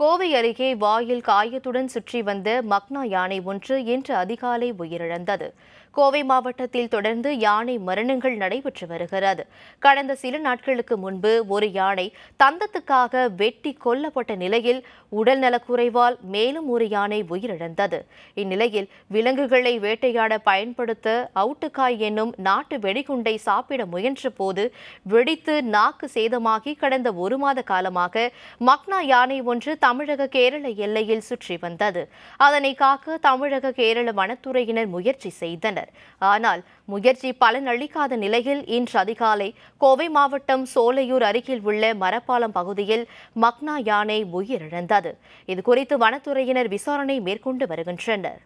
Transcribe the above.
கோவை அருகே வாயில் காயத்துடன் சுற்றி வந்த மக்னா யானை ஒன்று இன்று அதிகாலை உயிரிழந்தது. கோவை மாவட்டத்தில் தொடர்ந்து யானை மரணங்கள் நடைபெற்று வருகிறது. கடந்த சில நாட்களுக்கு முன்பு ஒரு யானை தந்தத்துக்காக வெட்டி கொல்லப்பட்ட நிலையில் உடல் நலக்குறைவால் மேலும் ஒரு யானை உயிரிழந்தது. இந்நிலையில் விலங்குகளை வேட்டையாட பயன்படுத்த அவுட்டுக்காய் என்னும் நாட்டு வெடிகுண்டை சாப்பிட முயன்ற போது வெடித்து நாக்கு சேதமாகி கடந்த ஒரு மாத காலமாக மக்னா யானை ஒன்று தமிழக கேரள எல்லையில் சுற்றி வந்தது. அதனை காக்க தமிழக கேரள வனத்துறையினர் முயற்சி செய்தனர். ஆனால் முயற்சி பலனளிக்காத நிலையில் இன்று அதிகாலை கோவை மாவட்டம் சோலையூர் அருகில் உள்ள மரப்பாலம் பகுதியில் மக்னா யானை உயிரிழந்தது. இதுகுறித்து வனத்துறையினர் விசாரணை மேற்கொண்டு வருகின்றனர்.